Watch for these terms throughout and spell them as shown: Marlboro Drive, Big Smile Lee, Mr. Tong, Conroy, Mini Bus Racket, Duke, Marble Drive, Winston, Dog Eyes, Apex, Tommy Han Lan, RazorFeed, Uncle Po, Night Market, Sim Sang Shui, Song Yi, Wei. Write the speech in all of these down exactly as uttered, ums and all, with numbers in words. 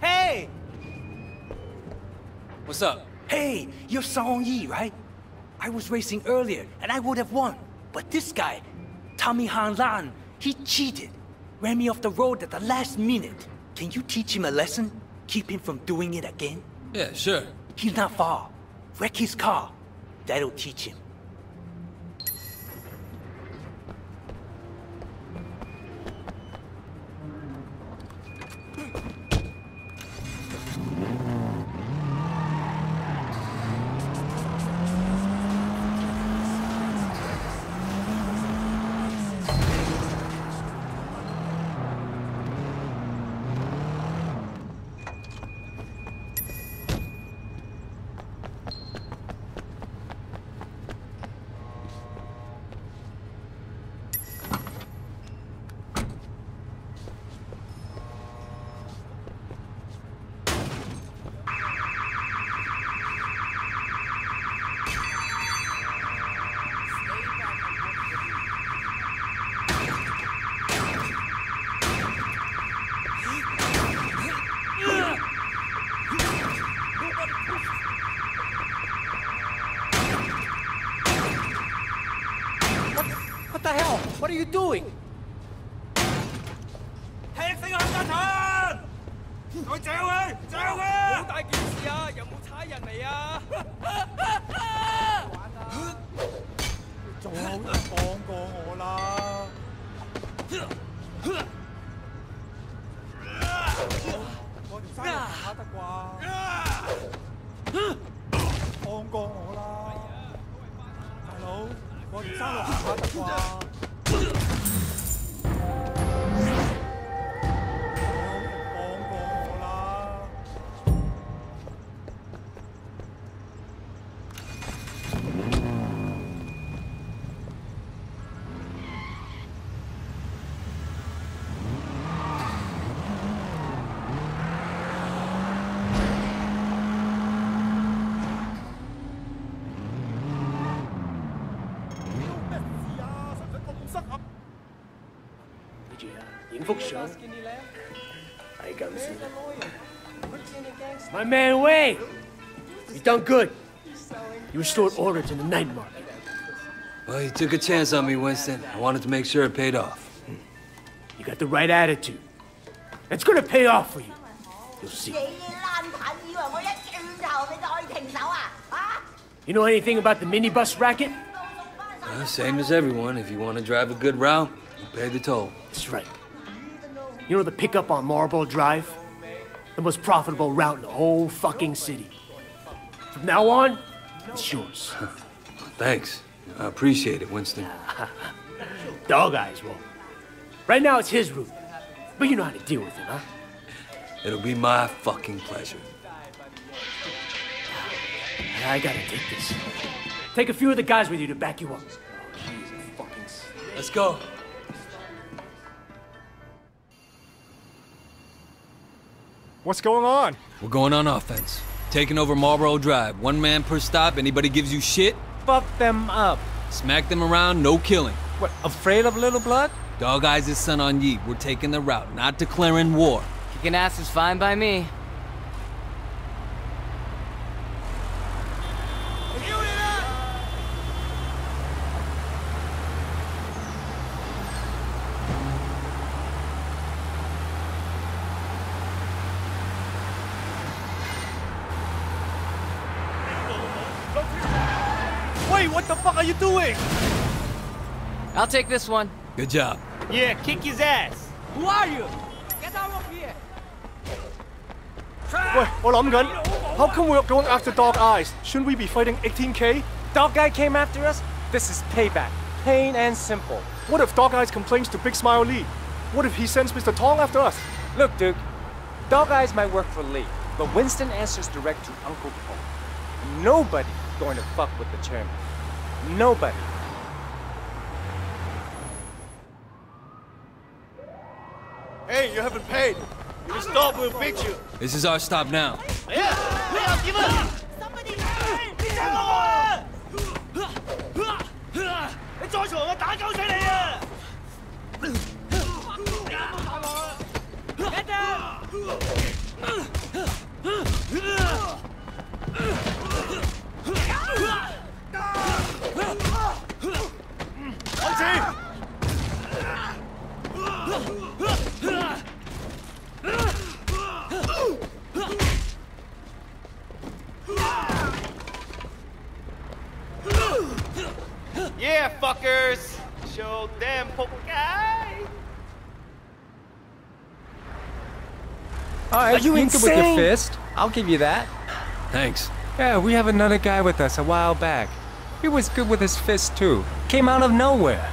Hey! What's up? Hey, you're Song Yi, right? I was racing earlier, and I would have won. But this guy, Tommy Han Lan, he cheated. Ran me off the road at the last minute. Can you teach him a lesson? Keep him from doing it again? Yeah, sure. He's not far. Wreck his car. That'll teach him. What are you doing? My man Wei, you done good. You restored order to the night market. Well, you took a chance on me, Winston. I wanted to make sure it paid off. You got the right attitude. It's gonna pay off for you. You'll see. You know anything about the minibus racket? Well, same as everyone. If you want to drive a good route, you pay the toll. That's right. You know the pickup on Marble Drive? The most profitable route in the whole fucking city. From now on, it's yours. Thanks. I appreciate it, Winston. Dog Eyes won't. Right now it's his route. But you know how to deal with it, huh? It'll be my fucking pleasure. I gotta take this. Take a few of the guys with you to back you up. Let's go. What's going on? We're going on offense. Taking over Marlboro Drive. One man per stop. Anybody gives you shit? Fuck them up. Smack them around, no killing. What, afraid of a little blood? Dog Eyes is Son on Yi. We're taking the route, not declaring war. Kicking ass is fine by me. Doing? I'll take this one. Good job. Yeah, kick his ass. Who are you? Get out of here. Wait, hold on, gun. How come we're going after Dog Eyes? Shouldn't we be fighting eighteen K? Dog Guy came after us? This is payback. Plain and simple. What if Dog Eyes complains to Big Smile Lee? What if he sends Mister Tong after us? Look, Duke. Dog Eyes might work for Lee, but Winston answers direct to Uncle Po. Nobody going to fuck with the chairman. Nobody. Hey, you haven't paid. If you stop, we'll beat you. This is our stop now. Yeah! Yeah, give up! Somebody help! Oh, are like, you insane? With your fist. I'll give you that. Thanks. Yeah, we have another guy with us a while back. He was good with his fist too. Came out of nowhere.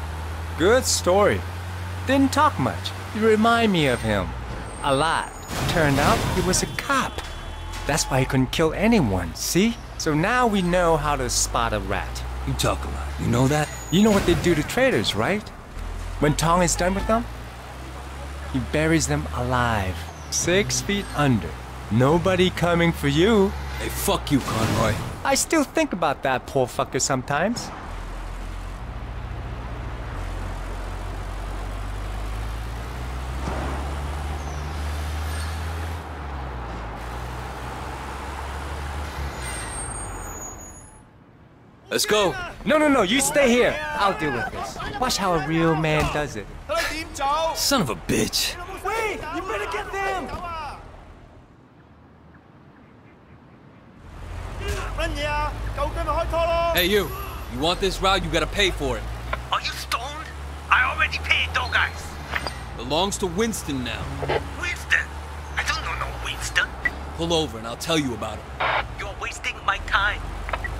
Good story. Didn't talk much. You remind me of him. A lot. Turned out he was a cop. That's why he couldn't kill anyone, see? So now we know how to spot a rat. You talk a lot, you know that? You know what they do to traitors, right? When Tong is done with them, he buries them alive. Six feet under. Nobody coming for you. Hey, fuck you, Conroy. I still think about that poor fucker sometimes. Let's go. No, no, no, you stay here. I'll deal with this. Watch how a real man does it. Son of a bitch. Wait, you better get them. Hey, you. You want this route, you gotta pay for it. Are you stoned? I already paid, Dog Eyes. Belongs to Winston now. Winston? I don't know no Winston. Pull over and I'll tell you about it. You're wasting my time.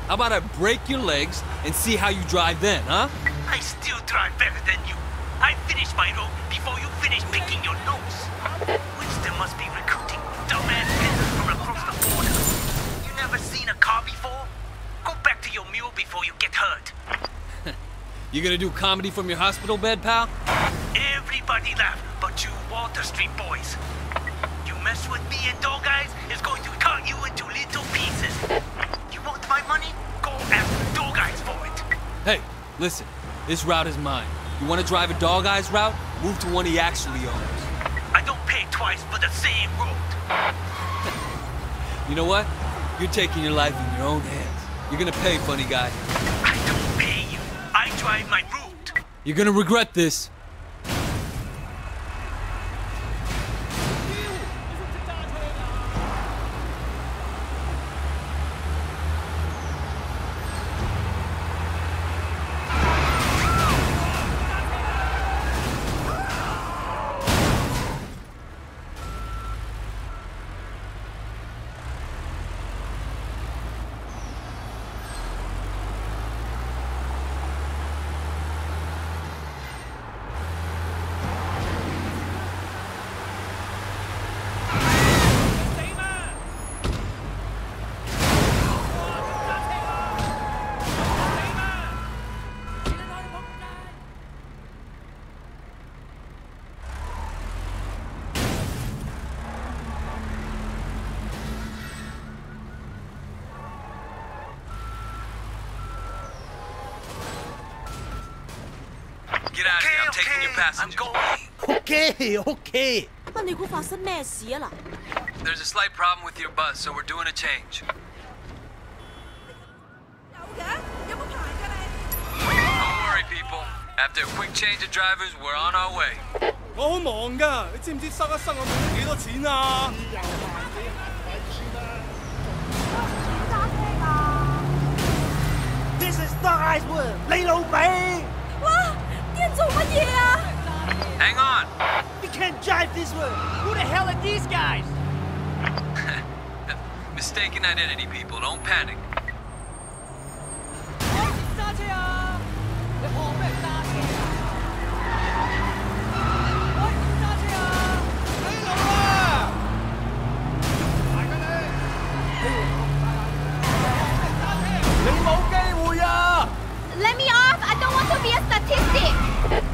How about I break your legs and see how you drive then, huh? I still drive better than you. I finish my road before you finish picking your nose. Winston must be recruiting dumbass peasants from across the border. You never seen a car before? Go back to your mule before you get hurt. You gonna do comedy from your hospital bed, pal? Everybody laugh but you Walter Street boys. You mess with me and Dog Eyes is going to cut you into little pieces. My money? Go after Dog Eyes for it. Hey, listen, this route is mine. You want to drive a Dog Eyes route? Move to one he actually owns. I don't pay twice for the same road. You know what? You're taking your life in your own hands. You're gonna pay, funny guy. I don't pay you. I drive my route. You're gonna regret this. I'm going. Okay, okay. There's a slight problem with your bus, so we're doing a change. Don't worry, people. After a quick change of drivers, we're on our way. This is Dog Eyes World. Lay low, babe. Hang on! You can't drive this way! Who the hell are these guys? Mistaken identity, people. Don't panic. Let me off! I don't want to be a statistic!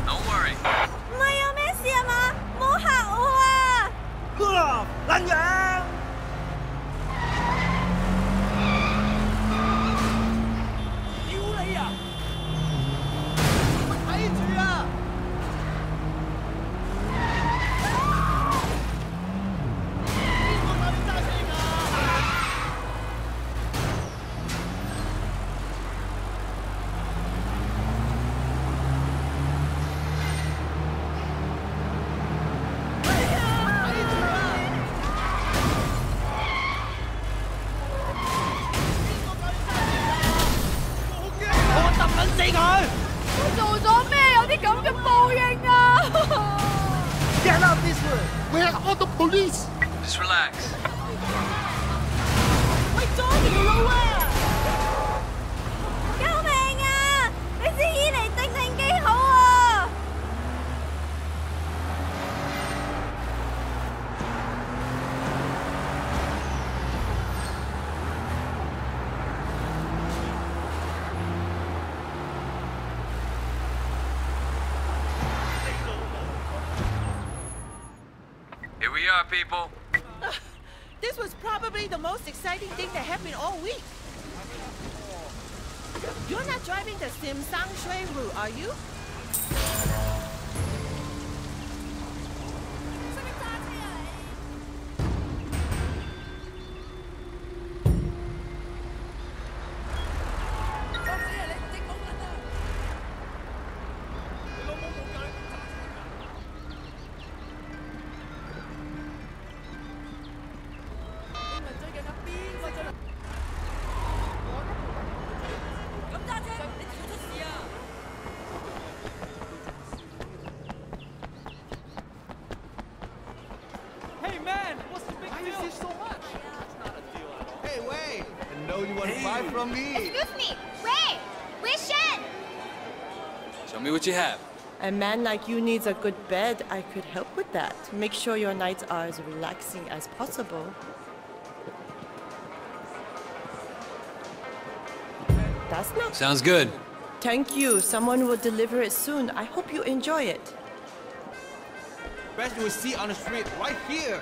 Don't worry. Get out of this way! Where are all the police? Just relax. My dog is nowhere. Cứu命啊！你先依嚟定定機好啊！Here we are, people. This was probably the most exciting thing that happened all week. You're not driving the Sim Sang Shui route, are you? What you have? A man like you needs a good bed. I could help with that. Make sure your nights are as relaxing as possible. That's not... Sounds good. Thank you. Someone will deliver it soon. I hope you enjoy it. Best you will see on the street right here.